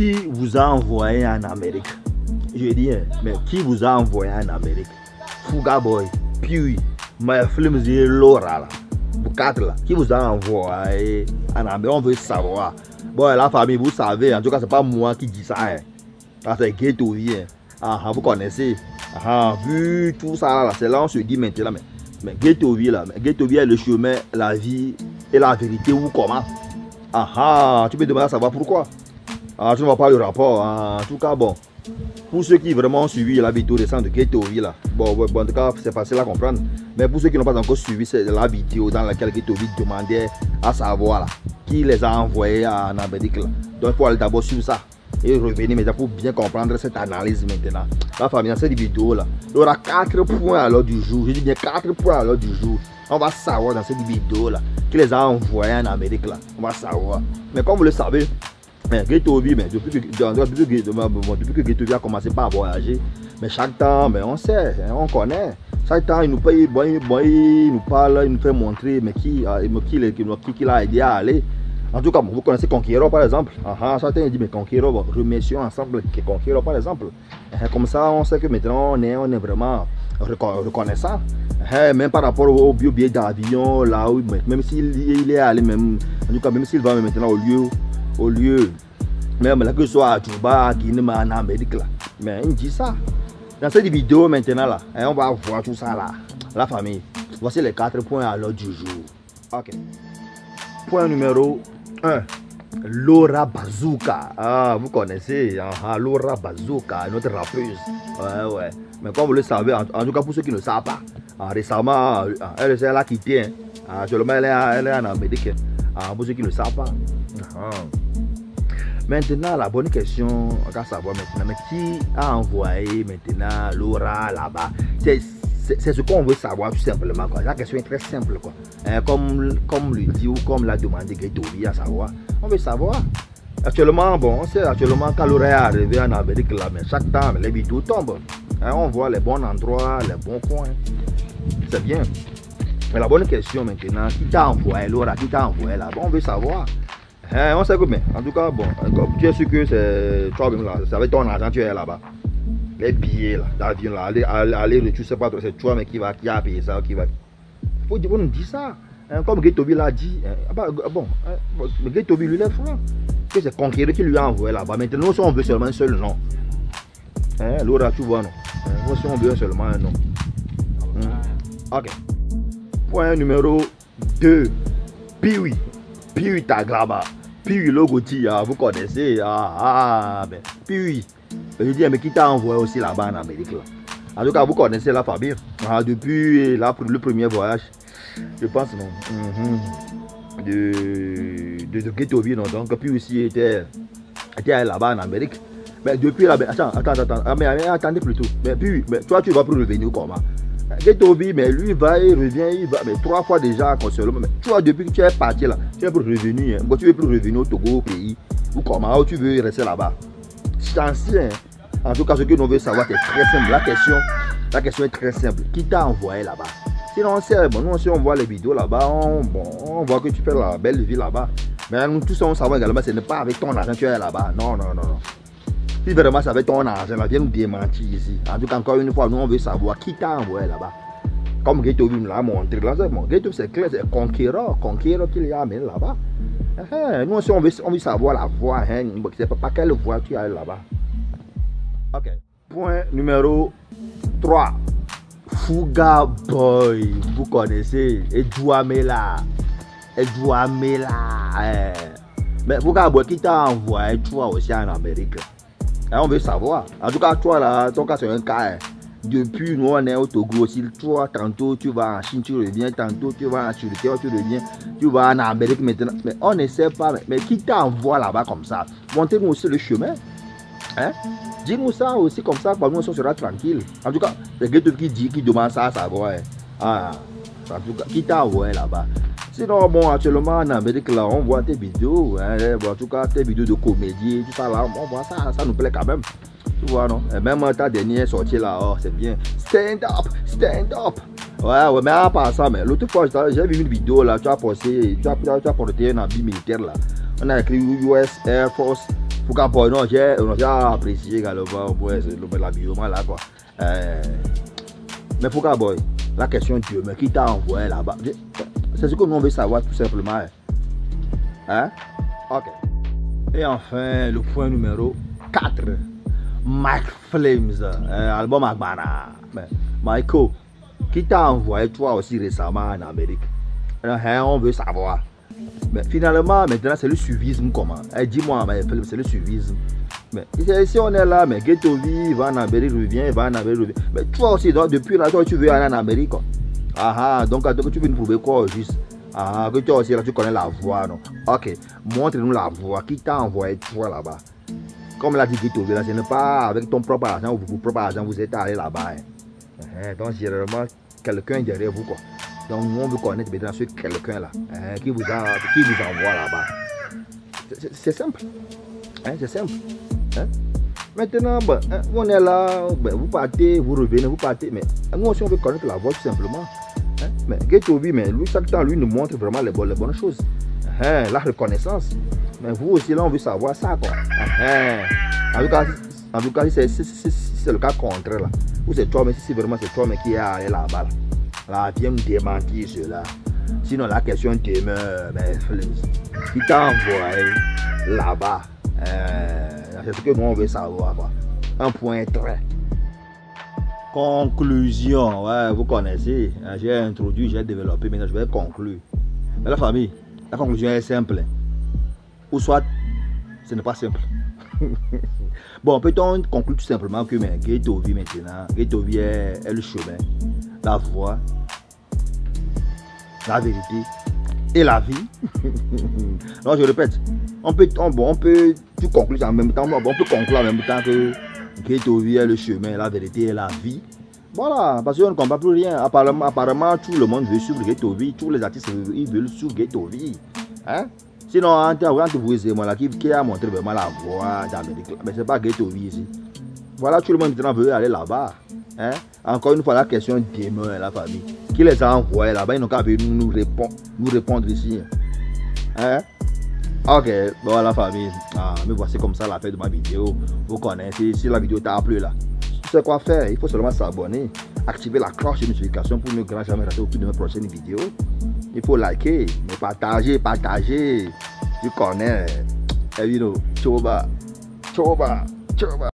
qui vous a envoyé en Amérique? Je dis, mais qui vous a envoyé en Amérique? Fuga Boy, Peewii, Mic Flammez, Lauraa, vous quatre là, qui vous a envoyé en Amérique? On veut savoir. Bon, la famille, vous savez, en tout cas, c'est pas moi qui dis ça. Hein. Ça c'est Ghettovi. Hein. Ah, vous connaissez. Ah, vu tout ça là, c'est là on se dit maintenant, mais Ghettovi là, Ghettovi est le chemin, la vie et la vérité où commence. Ah ah, tu peux demander à savoir pourquoi. Ah, tu ne vois pas le rapport. Ah, en tout cas, bon, pour ceux qui vraiment ont suivi la vidéo récente de Ghettovi là, bon, en tout cas, c'est facile à comprendre. Mais pour ceux qui n'ont pas encore suivi, c'est la vidéo dans laquelle Ghettovi demandait à savoir là, qui les a envoyés en Amérique là. Donc, il faut aller d'abord suivre ça et revenir maintenant pour bien comprendre cette analyse maintenant. La famille, dans cette vidéo là, il y aura 4 points à l'heure du jour. Je dis bien 4 points à l'heure du jour. On va savoir dans cette vidéo là qui les a envoyés en Amérique là. On va savoir. Mais comme vous le savez, Ghettovi, depuis que Ghettovi a commencé par voyager, mais chaque temps, mais on sait, on connaît. Chaque temps, il nous paye, il nous parle, il nous fait montrer, mais qui l'a aidé à aller. En tout cas, vous connaissez Conqueror par exemple. Certains disent, mais Conqueror, bon, remercions ensemble Conqueror par exemple. Comme ça, on sait que maintenant, on est vraiment reconnaissant. Même par rapport au billet d'avion, là où, même s'il est allé, même, en tout cas, même s'il va maintenant au lieu, même là que ce soit à Djouba, à Guinée, en Amérique, là. Mais il dit ça. Dans cette vidéo maintenant, là, on va voir tout ça là. La famille, voici les 4 points à l'ordre du jour. Ok. Point numéro 1, Lauraa Bazooka. Ah, vous connaissez, Lauraa Bazooka, notre rappeuse. Ouais. Mais comme vous le savez, en tout cas pour ceux qui ne savent pas, récemment, elle a quitté. Seulement, elle est en Amérique. Pour ceux qui ne savent pas. Maintenant, la bonne question, on va savoir maintenant, mais qui a envoyé maintenant Lauraa là-bas? C'est ce qu'on veut savoir tout simplement. Quoi. La question est très simple. Quoi. Comme le dit ou comme l'a demandé Ghettovi à savoir. On veut savoir. Actuellement, bon, on sait actuellement quand Lauraa est arrivé en Amérique, là, mais chaque temps, les vidéos tombent. On voit les bons endroits, les bons coins. C'est bien. Mais la bonne question maintenant, qui t'a envoyé Lauraa, qui t'a envoyé là? Bon, on veut savoir. On sait que, mais en tout cas, bon, tu es sûr que c'est toi-même là, c'est avec ton argent, tu es là-bas. Les billets d'avion là, aller, tu sais pas, c'est toi mais qui a payé ça, qui va. Faut dire, on dit ça. Comme Ghettovi l'a dit, bon, Ghettovi lui est franc. Que c'est Conquéré qui lui a envoyé là-bas. Maintenant, si on veut seulement un seul nom. Lauraa, tu vois, non. Si on veut seulement un nom. Ok. Point numéro 2. Peewii. Peewii Tagraba. Peewii Logoti, vous connaissez. Ben, Peewii. Je dis, mais qui t'a envoyé aussi là-bas en Amérique là. En tout cas, vous connaissez la famille. Depuis le premier voyage, je pense, non. De Ghettovi, non. Donc, puis aussi, était là-bas en Amérique. Mais depuis là, attends. Mais attendez plutôt. Mais puis, toi, tu vas pour revenir comment? Ghettovi, mais lui, va, il revient, il va. Mais 3 fois déjà, seulement. Mais toi, depuis que tu es parti là, tu es pour revenir. Hein. Bon, tu veux plus revenir au Togo, au pays. Ou comment? Ou tu veux rester là-bas? Ancien. En tout cas, ce que nous voulons savoir, c'est très simple. La question est très simple. Qui t'a envoyé là-bas? Sinon, on sait, bon, nous aussi, on voit les vidéos là-bas, on voit que tu fais la belle vie là-bas. Mais nous tous, on savait également, ce n'est pas avec ton argent que tu es là-bas. Non. Si vraiment c'est avec ton argent, là, viens nous démentir ici. En tout cas, encore une fois, nous, on veut savoir qui t'a envoyé là-bas. Comme Ghettovi nous l'a montré, là, c'est clair, c'est Conqueror qui l'a amené là-bas. Nous aussi, on veut savoir la voie, hein. C'est pas quelle voie tu as là-bas. Ok. Point numéro 3. Fuga Boy. Vous connaissez. Edouamela. Mais Fuga Boy, qui t'a envoyé toi aussi en Amérique? On veut savoir. En tout cas, toi là, ton cas c'est un cas. Hein. Depuis nous on est au Togo aussi, toi tantôt tu vas en Chine, tu reviens, tantôt tu vas en Turquie, tu reviens, tu vas en Amérique maintenant. Mais on ne sait pas, mais qui t'envoie là-bas comme ça? Montrez-nous aussi le chemin. Hein? Dis-nous ça aussi comme ça, nous on sera tranquille. En tout cas, les gars qui demandent ça à savoir. En tout cas, qui t'envoie là-bas? Sinon, bon, actuellement en Amérique, là, on voit tes vidéos, hein, en tout cas tes vidéos de comédie, tout ça là, on voit ça, ça nous plaît quand même. Tu vois, non? Et même ta dernière sortie là, oh, c'est bien. Stand up! Ouais, mais à part ça, mais l'autre fois, j'ai vu une vidéo là, tu as porté un habit militaire là. On a écrit US Air Force pour qu'on parle non j'ai apprécié quand le la bioma là quoi. Mais pour Fuga Boy, la question de Dieu, mais qui t'a envoyé là-bas? C'est ce que nous on veut savoir tout simplement. Hein? Ok. Et enfin, le point numéro 4. Mic Flammez, album Agbana. Michael, qui t'a envoyé toi aussi récemment en Amérique? Hein, on veut savoir. Mais finalement, maintenant c'est le suivisme comment? Dis-moi, c'est le suivisme. Mais si on est là, mais Ghettovi va en Amérique, revient, va en Amérique, revient. Mais toi aussi, donc, depuis là, toi, tu veux aller en Amérique. Ah ah, donc tu veux nous prouver quoi juste? Ah, que toi aussi, là, tu connais la voix, non? Ok, montre-nous la voix. Qui t'a envoyé toi là-bas? Comme l'a dit Ghettovi, là, ce n'est pas avec ton propre argent ou vos propres argent, vous êtes allé là-bas. Hein. Donc, généralement, quelqu'un derrière vous, quoi. Donc, nous, on veut connaître maintenant ce quelqu'un-là, hein, qui vous envoie là-bas. C'est simple. Hein, c'est simple. Hein? Maintenant, ben, hein, on est là, ben, vous partez, vous revenez, vous partez, mais nous aussi on veut connaître la voix tout simplement. Hein? Mais Ghettovi, mais lui, chaque temps, lui nous montre vraiment les bonnes choses. Hein? La reconnaissance. Mais vous aussi, là, on veut savoir ça, quoi. Hein? En tout cas, c'est le cas contraire, là. Ou c'est toi, mais si vraiment c'est toi, mais qui est allé là-bas, là. Là, viens me démentir cela. Sinon, la question demeure, mais qui t'a envoyé là-bas. C'est ce que nous on veut savoir quoi. Un point très. Conclusion, ouais, vous connaissez. J'ai introduit, j'ai développé, maintenant je vais conclure. Mais la famille, la conclusion est simple. Ou soit, ce n'est pas simple. Bon, peut-on conclure tout simplement que Ghettovi maintenant, Ghettovi est le chemin, la voie, la vérité et la vie. Non, je répète, on peut tout conclure en même temps, on peut conclure en même temps que Ghettovi est le chemin, la vérité et la vie. Voilà, parce qu'on ne comprend plus rien. Apparemment, tout le monde veut suivre Ghettovi, tous les artistes ils veulent suivre Ghettovi. Hein? Sinon, entre vous et moi, là, qui a montré vraiment la voie d'Amérique, mais ce n'est pas Ghettovi ici. Voilà, tout le monde maintenant veut aller là-bas. Hein? Encore une fois, la question demeure la famille. Qui les a envoyés là-bas, ils n'ont qu'à venir nous répondre ici. Hein? Ok, bon la famille, mais voici comme ça la fin de ma vidéo. Vous connaissez, si la vidéo t'a plu là, tu sais quoi faire, il faut seulement s'abonner, activer la cloche de notification pour ne jamais rater aucune de mes prochaines vidéos. Il faut liker, mais partager, tu connais. Et you know, choba.